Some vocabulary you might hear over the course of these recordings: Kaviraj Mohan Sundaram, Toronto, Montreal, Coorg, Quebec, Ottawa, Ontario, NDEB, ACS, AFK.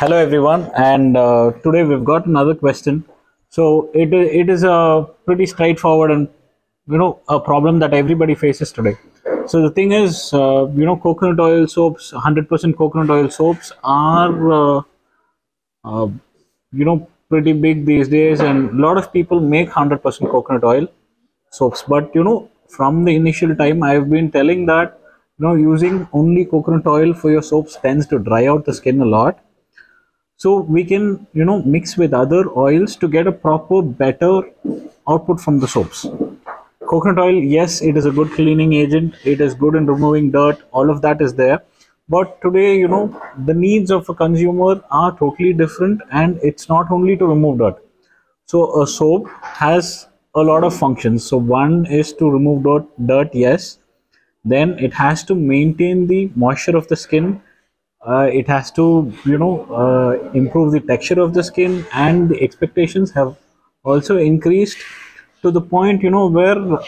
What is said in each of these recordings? Hello everyone, and today we've got another question. So it is a pretty straightforward and a problem that everybody faces today. So the thing is, coconut oil soaps, 100% coconut oil soaps are pretty big these days, and a lot of people make 100% coconut oil soaps. But from the initial time, I've been telling that using only coconut oil for your soaps tends to dry out the skin a lot. So we can, mix with other oils to get a proper, better output from the soaps. Coconut oil, yes, it is a good cleaning agent. It is good in removing dirt. All of that is there. But today, the needs of a consumer are totally different, and it's not only to remove dirt. So a soap has a lot of functions. So one is to remove dirt, yes. Then it has to maintain the moisture of the skin. It has to, improve the texture of the skin, and the expectations have also increased to the point, where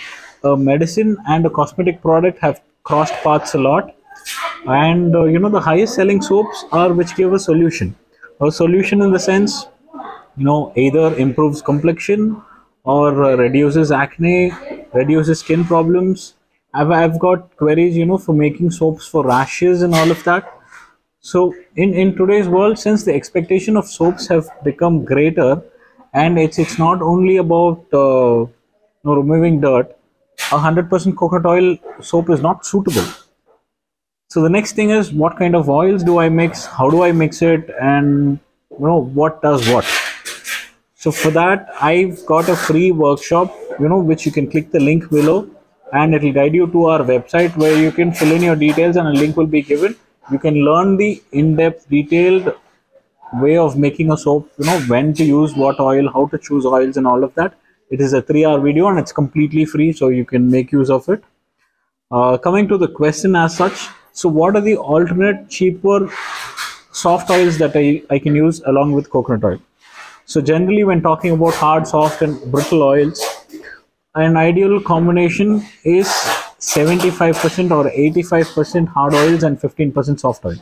a medicine and a cosmetic product have crossed paths a lot. And, the highest selling soaps are which give a solution. A solution in the sense, either improves complexion or reduces acne, reduces skin problems. I've got queries, for making soaps for rashes and all of that. So in today's world, since the expectation of soaps have become greater, and it's not only about removing dirt, 100% coconut oil soap is not suitable. So the next thing is, what kind of oils do I mix, how do I mix it, and what does what. So for that, I've got a free workshop, which you can click the link below, and it will guide you to our website where you can fill in your details and a link will be given. You can learn the in-depth, detailed way of making a soap, when to use what oil, how to choose oils and all of that. It is a 3-hour video and it's completely free, so you can make use of it. Coming to the question as such, so what are the alternate cheaper soft oils that I can use along with coconut oil? So generally, when talking about hard, soft and brittle oils, an ideal combination is 75% or 85% hard oils and 15% soft oil.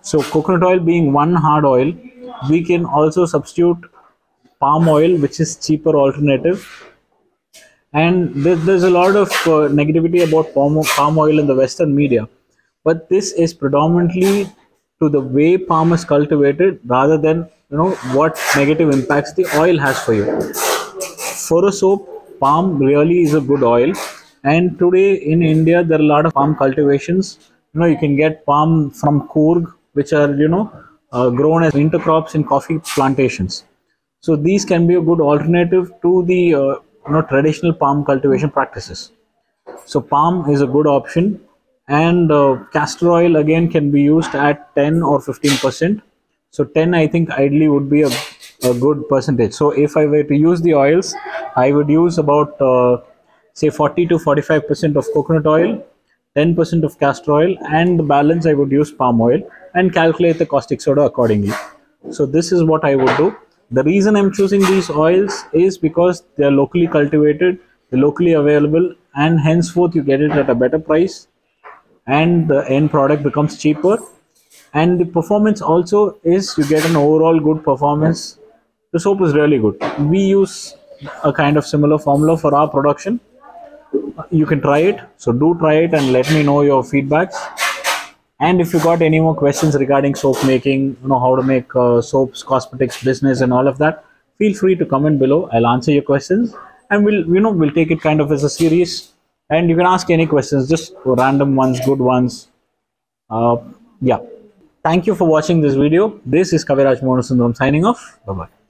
So coconut oil being one hard oil, we can also substitute palm oil, which is cheaper alternative. And there's a lot of negativity about palm oil in the Western media, but this is predominantly to the way palm is cultivated rather than what negative impacts the oil has for you. For a soap, palm really is a good oil. And today in India, there are a lot of palm cultivations. You can get palm from Coorg, which are, grown as intercrops in coffee plantations. So these can be a good alternative to the, traditional palm cultivation practices. So palm is a good option. And castor oil, again, can be used at 10 or 15%. So 10, I think, ideally would be a good percentage. So if I were to use the oils, I would use about... say 40 to 45% of coconut oil, 10% of castor oil, and the balance I would use palm oil, and calculate the caustic soda accordingly. So this is what I would do. The reason I'm choosing these oils is because they are locally cultivated, they're locally available, and henceforth you get it at a better price, and the end product becomes cheaper, and the performance also is, you get an overall good performance. The soap is really good. We use a kind of similar formula for our production. You can try it, so do try it and let me know your feedbacks. And if you got any more questions regarding soap making, how to make soaps, cosmetics, business and all of that, feel free to comment below. I'll answer your questions, and we'll take it kind of as a series, and you can ask any questions, just random ones, good ones. Yeah, thank you for watching this video. This is Kaviraj Mohan Sundaram signing off. Bye bye.